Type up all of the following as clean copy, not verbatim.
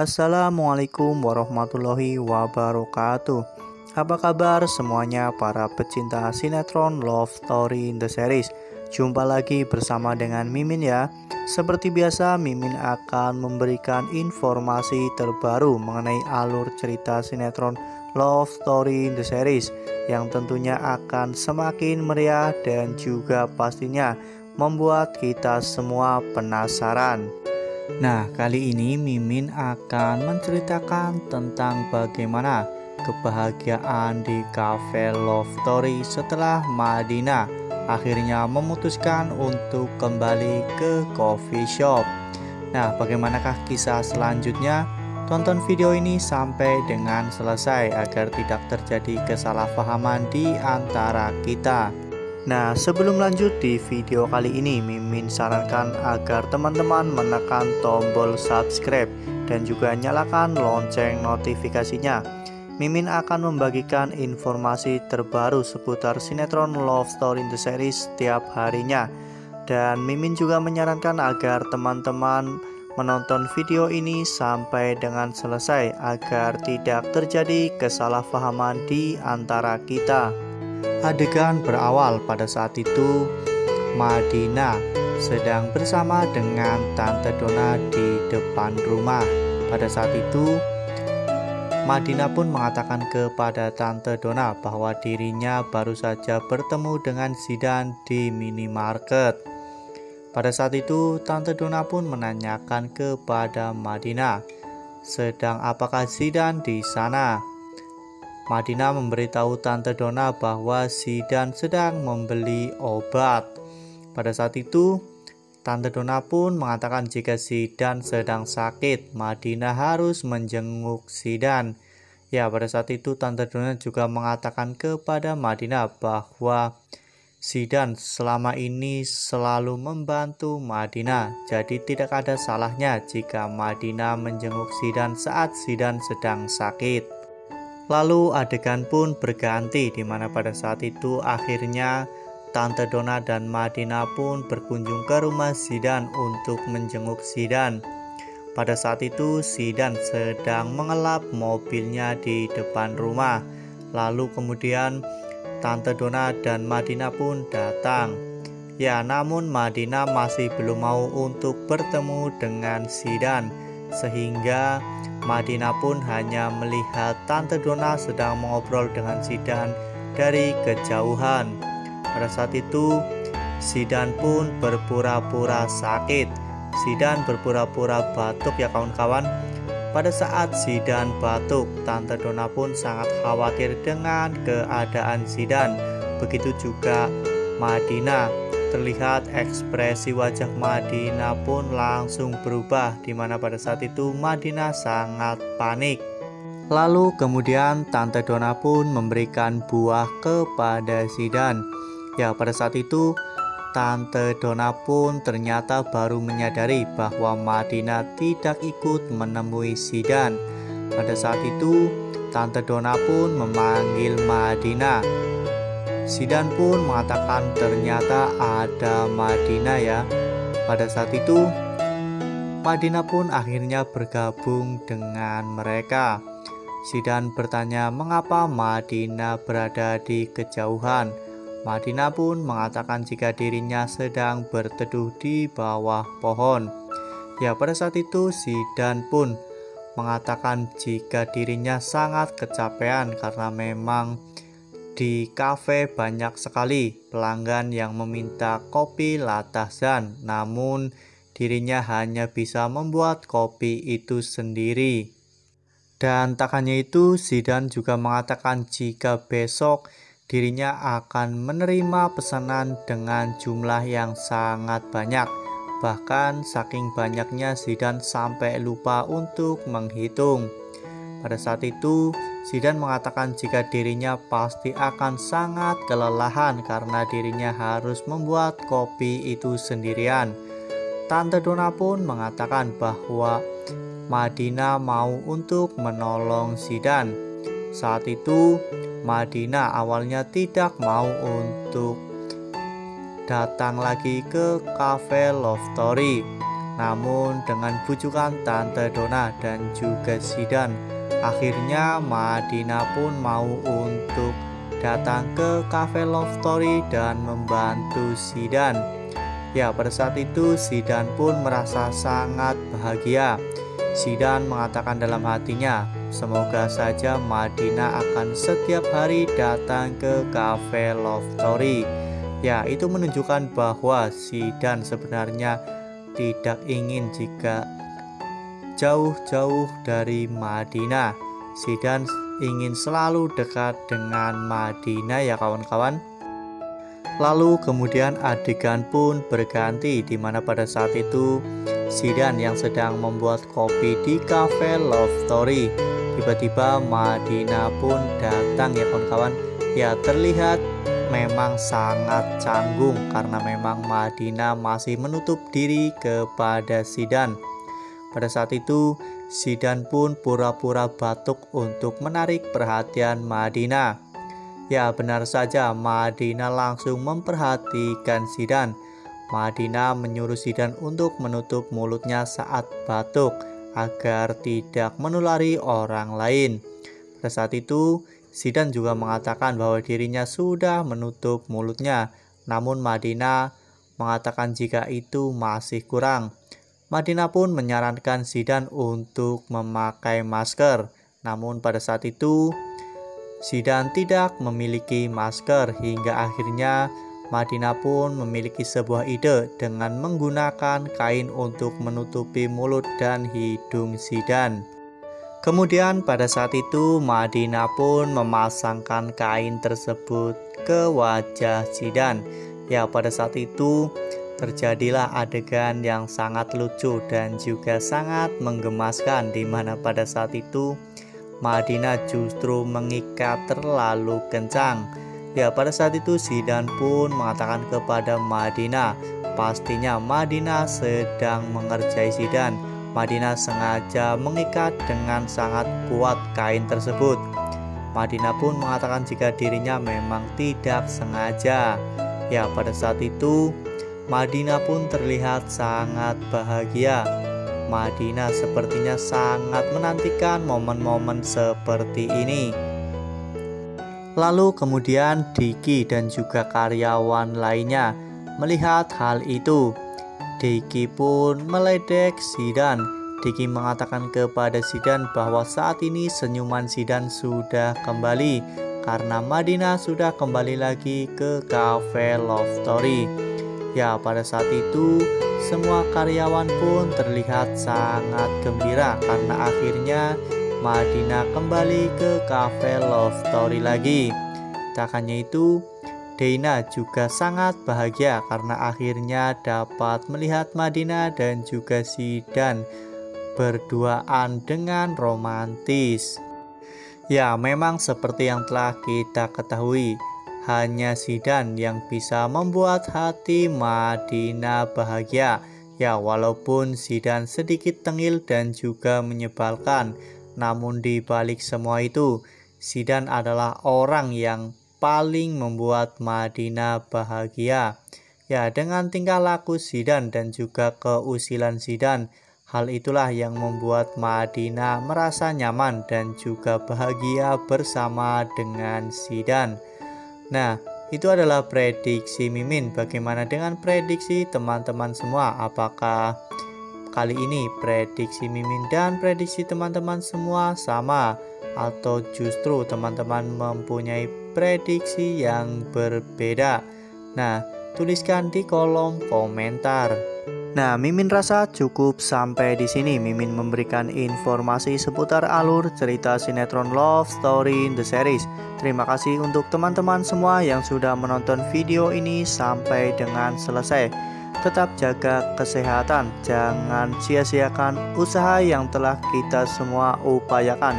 Assalamualaikum warahmatullahi wabarakatuh. Apa kabar semuanya para pecinta sinetron Love Story The Series? Jumpa lagi bersama dengan Mimin ya. Seperti biasa Mimin akan memberikan informasi terbaru mengenai alur cerita sinetron Love Story The Series yang tentunya akan semakin meriah dan juga pastinya membuat kita semua penasaran. Nah, kali ini Mimin akan menceritakan tentang bagaimana kebahagiaan di kafe Love Story setelah Madina akhirnya memutuskan untuk kembali ke coffee shop. Nah, bagaimanakah kisah selanjutnya? Tonton video ini sampai dengan selesai agar tidak terjadi kesalahpahaman di antara kita. Nah, sebelum lanjut di video kali ini, Mimin sarankan agar teman-teman menekan tombol subscribe dan juga nyalakan lonceng notifikasinya. Mimin akan membagikan informasi terbaru seputar sinetron Love Story The Series setiap harinya. Dan Mimin juga menyarankan agar teman-teman menonton video ini sampai dengan selesai agar tidak terjadi kesalahpahaman di antara kita. Adegan berawal pada saat itu Madina sedang bersama dengan Tante Dona di depan rumah. Pada saat itu Madina pun mengatakan kepada Tante Dona bahwa dirinya baru saja bertemu dengan Zidan di minimarket. Pada saat itu Tante Dona pun menanyakan kepada Madina, sedang apakah Zidan di sana? Madina memberitahu Tante Dona bahwa Zidan sedang membeli obat. Pada saat itu, Tante Dona pun mengatakan jika Zidan sedang sakit, Madina harus menjenguk Zidan. Ya, pada saat itu Tante Dona juga mengatakan kepada Madina bahwa Zidan selama ini selalu membantu Madina. Jadi tidak ada salahnya jika Madina menjenguk Zidan saat Zidan sedang sakit. Lalu adegan pun berganti, di mana pada saat itu akhirnya Tante Dona dan Madina pun berkunjung ke rumah Zidan untuk menjenguk Zidan. Pada saat itu Zidan sedang mengelap mobilnya di depan rumah. Lalu kemudian Tante Dona dan Madina pun datang. Ya, namun Madina masih belum mau untuk bertemu dengan Zidan, sehingga Madina pun hanya melihat Tante Dona sedang mengobrol dengan Zidan dari kejauhan. Pada saat itu Zidan pun berpura-pura sakit. Zidan berpura-pura batuk ya kawan-kawan. Pada saat Zidan batuk, Tante Dona pun sangat khawatir dengan keadaan Zidan. Begitu juga Madina. Terlihat ekspresi wajah Madina pun langsung berubah, di mana pada saat itu Madina sangat panik. Lalu kemudian Tante Dona pun memberikan buah kepada Zidan. Ya, pada saat itu Tante Dona pun ternyata baru menyadari bahwa Madina tidak ikut menemui Zidan. Pada saat itu Tante Dona pun memanggil Madina. Zidan pun mengatakan ternyata ada Madina ya. Pada saat itu Madina pun akhirnya bergabung dengan mereka. Zidan bertanya mengapa Madina berada di kejauhan. Madina pun mengatakan jika dirinya sedang berteduh di bawah pohon. Ya, pada saat itu Zidan pun mengatakan jika dirinya sangat kecapean karena memang di kafe banyak sekali pelanggan yang meminta kopi latasan, namun dirinya hanya bisa membuat kopi itu sendiri. Dan tak hanya itu, Zidan juga mengatakan jika besok dirinya akan menerima pesanan dengan jumlah yang sangat banyak. Bahkan saking banyaknya Zidan sampai lupa untuk menghitung. Pada saat itu, Zidan mengatakan jika dirinya pasti akan sangat kelelahan karena dirinya harus membuat kopi itu sendirian. Tante Dona pun mengatakan bahwa Madina mau untuk menolong Zidan. Saat itu, Madina awalnya tidak mau untuk datang lagi ke kafe Love Story. Namun dengan bujukan Tante Dona dan juga Zidan, akhirnya Madina pun mau untuk datang ke cafe Love Story dan membantu Zidan. Ya, pada saat itu Zidan pun merasa sangat bahagia. Zidan mengatakan dalam hatinya, semoga saja Madina akan setiap hari datang ke cafe Love Story. Ya, itu menunjukkan bahwa Zidan sebenarnya tidak ingin jika jauh-jauh dari Madina. Zidan ingin selalu dekat dengan Madina ya kawan-kawan. Lalu kemudian adegan pun berganti, di mana pada saat itu Zidan yang sedang membuat kopi di cafe Love Story, tiba-tiba Madina pun datang ya kawan-kawan. Ya, terlihat memang sangat canggung karena memang Madina masih menutup diri kepada Zidan. Pada saat itu Zidan pun pura-pura batuk untuk menarik perhatian Madina. Ya, benar saja Madina langsung memperhatikan Zidan. Madina menyuruh Zidan untuk menutup mulutnya saat batuk agar tidak menulari orang lain. Pada saat itu Zidan juga mengatakan bahwa dirinya sudah menutup mulutnya. Namun Madina mengatakan jika itu masih kurang. Madina pun menyarankan Zidan untuk memakai masker. Namun pada saat itu Zidan tidak memiliki masker, hingga akhirnya Madina pun memiliki sebuah ide dengan menggunakan kain untuk menutupi mulut dan hidung Zidan. Kemudian pada saat itu Madina pun memasangkan kain tersebut ke wajah Zidan. Ya, pada saat itu terjadilah adegan yang sangat lucu dan juga sangat menggemaskan, di mana pada saat itu Madina justru mengikat terlalu kencang. Ya, pada saat itu Zidan pun mengatakan kepada Madina, pastinya Madina sedang mengerjai Zidan. Madina sengaja mengikat dengan sangat kuat kain tersebut. Madina pun mengatakan jika dirinya memang tidak sengaja. Ya, pada saat itu Madina pun terlihat sangat bahagia. Madina sepertinya sangat menantikan momen-momen seperti ini. Lalu kemudian Diki dan juga karyawan lainnya melihat hal itu. Diki pun meledek Zidan. Diki mengatakan kepada Zidan bahwa saat ini senyuman Zidan sudah kembali karena Madina sudah kembali lagi ke cafe Love Story. Ya, pada saat itu semua karyawan pun terlihat sangat gembira karena akhirnya Madina kembali ke cafe Love Story lagi. Tak hanya itu, Dina juga sangat bahagia karena akhirnya dapat melihat Madina dan juga Zidan berduaan dengan romantis. Ya, memang seperti yang telah kita ketahui, hanya Zidan yang bisa membuat hati Madina bahagia. Ya, walaupun Zidan sedikit tengil dan juga menyebalkan, namun di balik semua itu Zidan adalah orang yang paling membuat Madina bahagia. Ya, dengan tingkah laku Zidan dan juga keusilan Zidan, hal itulah yang membuat Madina merasa nyaman dan juga bahagia bersama dengan Zidan. Nah, itu adalah prediksi Mimin. Bagaimana dengan prediksi teman-teman semua? Apakah kali ini prediksi Mimin dan prediksi teman-teman semua sama? Atau justru teman-teman mempunyai prediksi yang berbeda? Nah, tuliskan di kolom komentar. Nah, Mimin rasa cukup sampai di sini. Mimin memberikan informasi seputar alur cerita sinetron Love Story The Series. Terima kasih untuk teman-teman semua yang sudah menonton video ini sampai dengan selesai. Tetap jaga kesehatan, jangan sia-siakan usaha yang telah kita semua upayakan.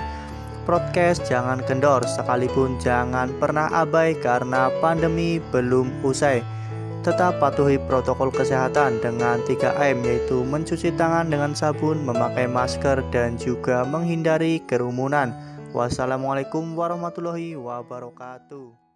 Podcast jangan kendor, sekalipun jangan pernah abai karena pandemi belum usai. Tetap patuhi protokol kesehatan dengan 3M, yaitu mencuci tangan dengan sabun, memakai masker, dan juga menghindari kerumunan. Wassalamualaikum warahmatullahi wabarakatuh.